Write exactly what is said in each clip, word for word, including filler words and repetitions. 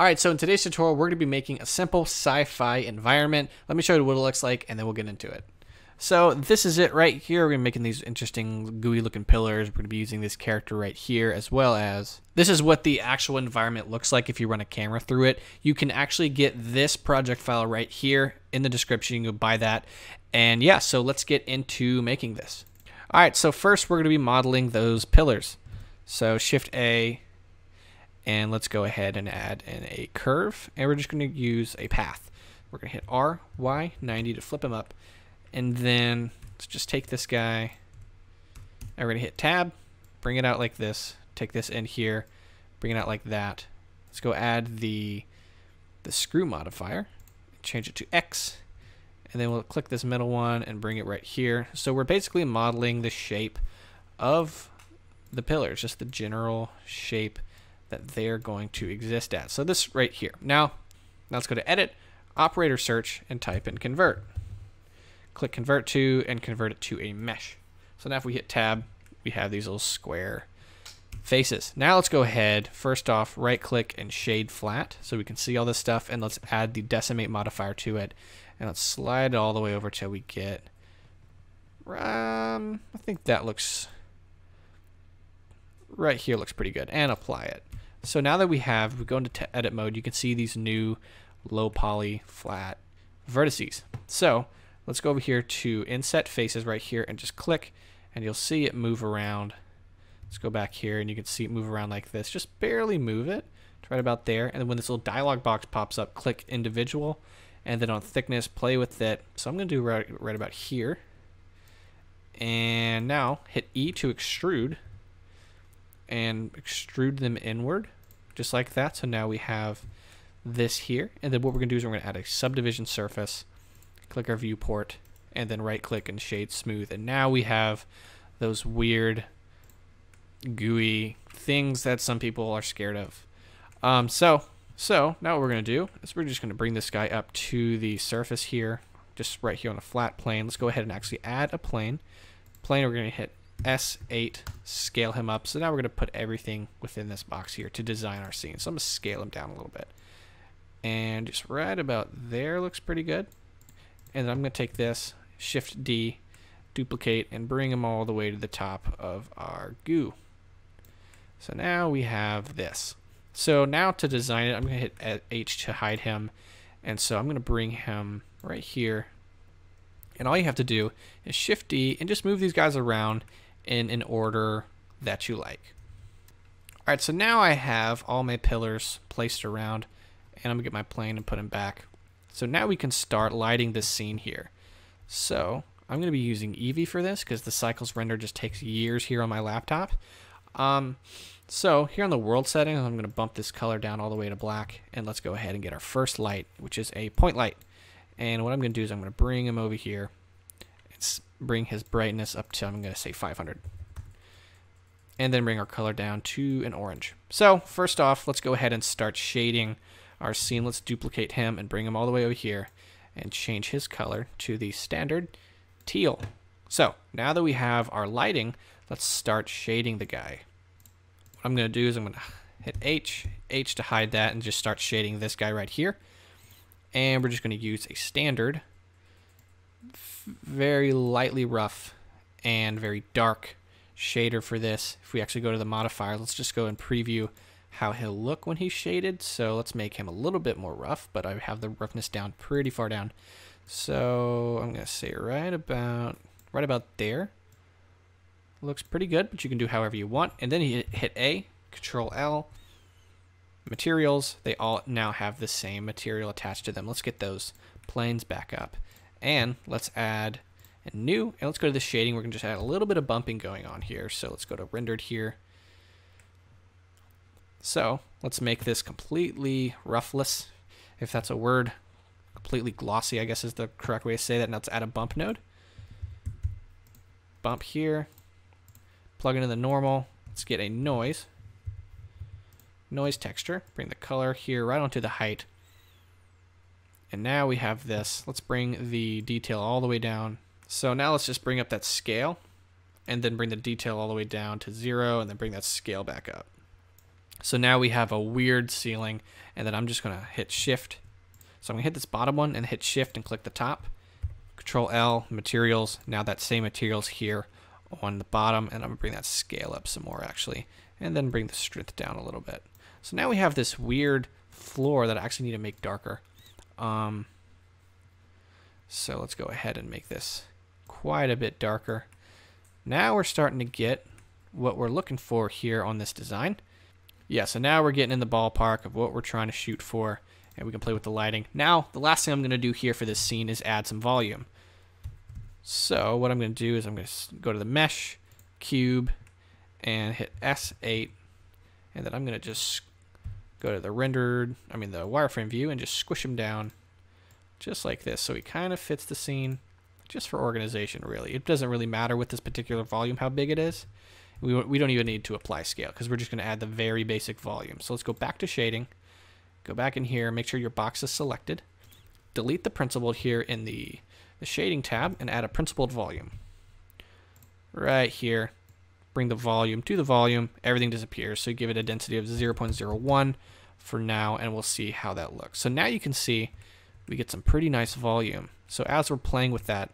All right, so in today's tutorial, we're gonna be making a simple sci-fi environment. Let me show you what it looks like and then we'll get into it. So this is it right here. We're making these interesting gooey looking pillars. We're gonna be using this character right here, as well as this is what the actual environment looks like if you run a camera through it. You can actually get this project file right here in the description. You can go buy that. And yeah, so let's get into making this. All right, so first we're gonna be modeling those pillars. So Shift A, and let's go ahead and add in a curve, and we're just gonna use a path. We're gonna hit R, Y, ninety to flip them up. And then let's just take this guy, and we're gonna hit tab, bring it out like this, take this in here, bring it out like that. Let's go add the, the screw modifier, change it to X, and then we'll click this middle one and bring it right here. So we're basically modeling the shape of the pillars, just the general shape that they're going to exist at. So this right here. Now, now let's go to edit, operator search, and type in convert. Click convert to and convert it to a mesh. So now if we hit tab, we have these little square faces. Now let's go ahead, first off, right click and shade flat so we can see all this stuff, and let's add the decimate modifier to it, and let's slide it all the way over till we get, um, I think that looks, right here looks pretty good, and apply it. So now that we have, we go into edit mode, you can see these new low poly flat vertices. So let's go over here to inset faces right here and just click, and you'll see it move around. Let's go back here and you can see it move around like this. Just barely move it to right about there. And then when this little dialog box pops up, click individual, and then on thickness, play with it. So I'm gonna do right, right about here. And now hit E to extrude and extrude them inward, just like that. So now we have this here. And then what we're gonna do is we're gonna add a subdivision surface, click our viewport, and then right click and shade smooth. And now we have those weird gooey things that some people are scared of. Um, so, so now what we're gonna do is we're just gonna bring this guy up to the surface here, just right here on a flat plane. Let's go ahead and actually add a plane. Plane, we're gonna hit S eight, scale him up. So now we're gonna put everything within this box here to design our scene. So I'm gonna scale him down a little bit. And just right about there looks pretty good. And I'm going to take this, Shift D, duplicate, and bring them all the way to the top of our goo. So now we have this. So now to design it, I'm going to hit H to hide him. And so I'm going to bring him right here. And all you have to do is Shift D and just move these guys around in an order that you like. All right, so now I have all my pillars placed around, and I'm going to get my plane and put him back. So now we can start lighting this scene here. So I'm going to be using Eevee for this because the Cycles render just takes years here on my laptop. Um, so here on the world settings, I'm going to bump this color down all the way to black, and let's go ahead and get our first light, which is a point light. And what I'm going to do is I'm going to bring him over here and bring his brightness up to, I'm going to say five hundred. And then bring our color down to an orange. So first off, let's go ahead and start shading our scene. Let's duplicate him and bring him all the way over here and change his color to the standard teal. So now that we have our lighting, let's start shading the guy. What I'm gonna do is I'm gonna hit H, H to hide that, and just start shading this guy right here. And we're just gonna use a standard, very lightly rough and very dark shader for this. If we actually go to the modifier, let's just go and preview how he'll look when he's shaded. So let's make him a little bit more rough, but I have the roughness down pretty far down. So I'm gonna say right about right about there. Looks pretty good, but you can do however you want. And then you hit A, Control L, materials. They all now have the same material attached to them. Let's get those planes back up. And let's add a new, and let's go to the shading. We're gonna just add a little bit of bumping going on here. So let's go to rendered here. So let's make this completely roughless, if that's a word. Completely glossy, I guess, is the correct way to say that. Now let's add a bump node. Bump here. Plug into the normal. Let's get a noise. Noise texture. Bring the color here right onto the height. And now we have this. Let's bring the detail all the way down. So now let's just bring up that scale and then bring the detail all the way down to zero and then bring that scale back up. So now we have a weird ceiling, and then I'm just gonna hit shift. So I'm gonna hit this bottom one and hit shift and click the top. Control L, materials. Now that same material's here on the bottom, and I'm gonna bring that scale up some more actually, and then bring the strength down a little bit. So now we have this weird floor that I actually need to make darker. Um, so let's go ahead and make this quite a bit darker. Now we're starting to get what we're looking for here on this design. Yeah, so now we're getting in the ballpark of what we're trying to shoot for, and we can play with the lighting. Now, the last thing I'm gonna do here for this scene is add some volume. So what I'm gonna do is I'm gonna go to the mesh, cube, and hit S eight, and then I'm gonna just go to the rendered, I mean the wireframe view, and just squish him down just like this. So he kind of fits the scene just for organization, really. It doesn't really matter with this particular volume how big it is. We, we don't even need to apply scale because we're just gonna add the very basic volume. So let's go back to shading, go back in here, make sure your box is selected, delete the principled here in the, the shading tab, and add a principled volume. Right here, bring the volume to the volume, everything disappears. So you give it a density of zero point zero one for now, and we'll see how that looks. So now you can see we get some pretty nice volume. So as we're playing with that,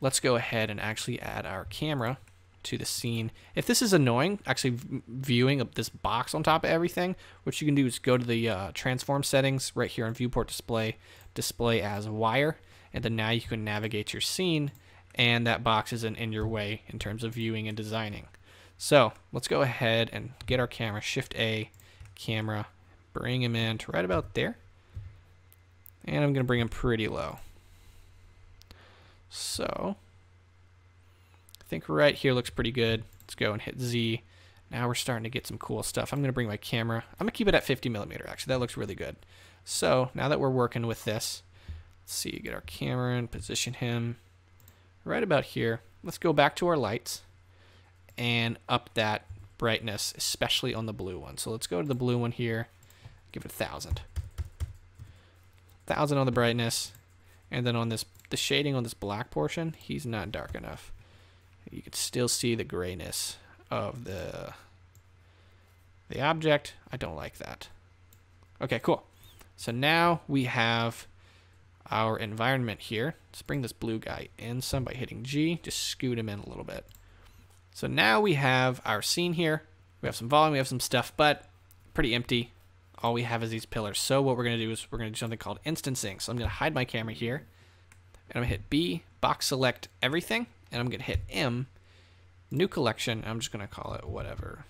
let's go ahead and actually add our camera to the scene. If this is annoying, actually viewing of this box on top of everything, what you can do is go to the uh, transform settings right here on viewport display, display as wire, and then now you can navigate your scene, and that box isn't in your way in terms of viewing and designing. So let's go ahead and get our camera, shift A, camera, bring him in to right about there, and I'm gonna bring him pretty low. So I think right here looks pretty good. Let's go and hit Z. Now we're starting to get some cool stuff. I'm gonna bring my camera. I'm gonna keep it at fifty millimeter actually. That looks really good. So now that we're working with this, let's see, get our camera and position him right about here. Let's go back to our lights and up that brightness, especially on the blue one. So let's go to the blue one here, give it a thousand. Thousand on the brightness, and then on this, the shading on this black portion, he's not dark enough. You can still see the grayness of the the object. I don't like that. Okay, cool. So now we have our environment here. Let's bring this blue guy in some by hitting G, just scoot him in a little bit. So now we have our scene here. We have some volume, we have some stuff, but pretty empty. All we have is these pillars. So what we're gonna do is we're gonna do something called instancing. So I'm gonna hide my camera here, and I'm gonna hit B, box select everything, and I'm gonna hit M, new collection. I'm just gonna call it whatever,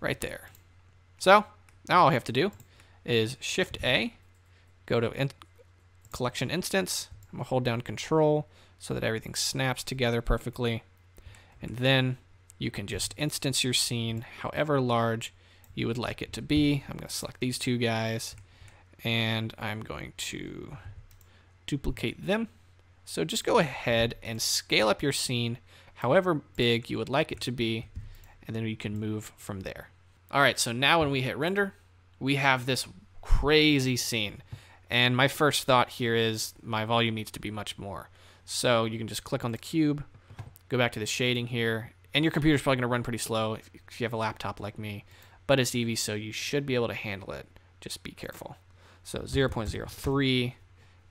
right there. So now all I have to do is shift A, go to in collection instance. I'm gonna hold down control so that everything snaps together perfectly. And then you can just instance your scene however large you would like it to be. I'm gonna select these two guys, and I'm going to duplicate them. So just go ahead and scale up your scene however big you would like it to be, and then you can move from there. All right, so now when we hit render, we have this crazy scene. And my first thought here is my volume needs to be much more. So you can just click on the cube, go back to the shading here, and your computer's probably gonna run pretty slow if you have a laptop like me, but it's Eevee, so you should be able to handle it. Just be careful. So zero point zero three,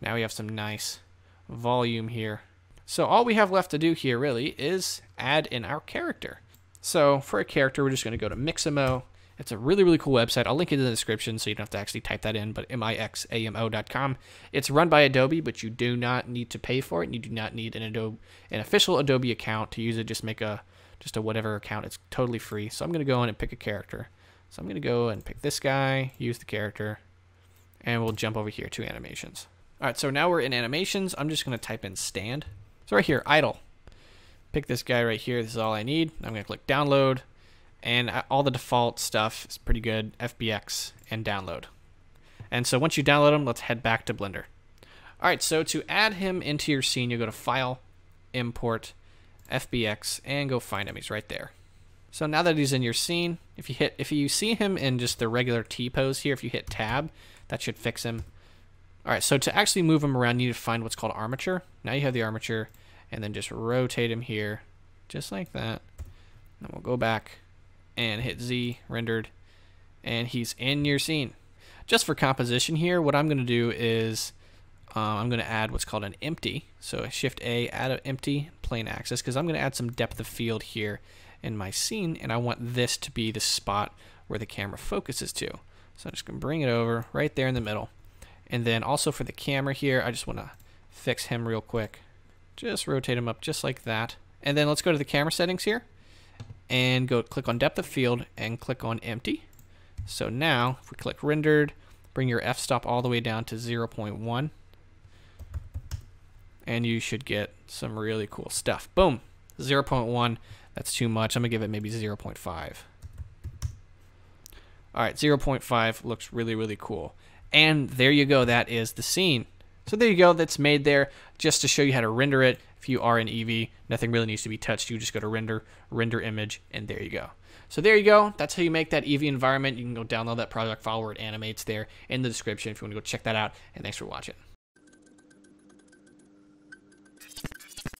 now we have some nice volume here. So all we have left to do here really is add in our character. So for a character, we're just gonna go to Mixamo. It's a really, really cool website. I'll link it in the description so you don't have to actually type that in, but mixamo dot com. It's run by Adobe, but you do not need to pay for it, and you do not need an Adobe, an official Adobe account to use it. Just make a, just a whatever account. It's totally free. So I'm gonna go in and pick a character. So I'm gonna go and pick this guy, use the character, and we'll jump over here to animations. All right, so now we're in animations. I'm just gonna type in stand. So right here, idle. Pick this guy right here, this is all I need. I'm gonna click download, and all the default stuff is pretty good, F B X and download. And so once you download them, let's head back to Blender. All right, so to add him into your scene, you go to File, Import, F B X, and go find him, he's right there. So now that he's in your scene, if you hit, if you see him in just the regular T pose here, if you hit tab, that should fix him. All right, so to actually move him around, you need to find what's called armature. Now you have the armature, and then just rotate him here, just like that. And we'll go back, and hit Z, rendered, and he's in your scene. Just for composition here, what I'm going to do is uh, I'm going to add what's called an empty. So Shift A, add an empty plane axis, because I'm going to add some depth of field here in my scene, and I want this to be the spot where the camera focuses to. So I'm just going to bring it over right there in the middle. And then also for the camera here, I just want to fix him real quick. Just rotate him up just like that. And then let's go to the camera settings here and go click on depth of field and click on empty. So now if we click rendered, bring your f-stop all the way down to zero point one, and you should get some really cool stuff. Boom, zero point one, that's too much. I'm gonna give it maybe zero point five. All right, zero point five looks really, really cool. And there you go, that is the scene. So there you go, that's made there just to show you how to render it. If you are in Eevee, nothing really needs to be touched. You just go to render, render image, and there you go. So there you go, that's how you make that Eevee environment. You can go download that project file where it animates there in the description if you want to go check that out. And thanks for watching.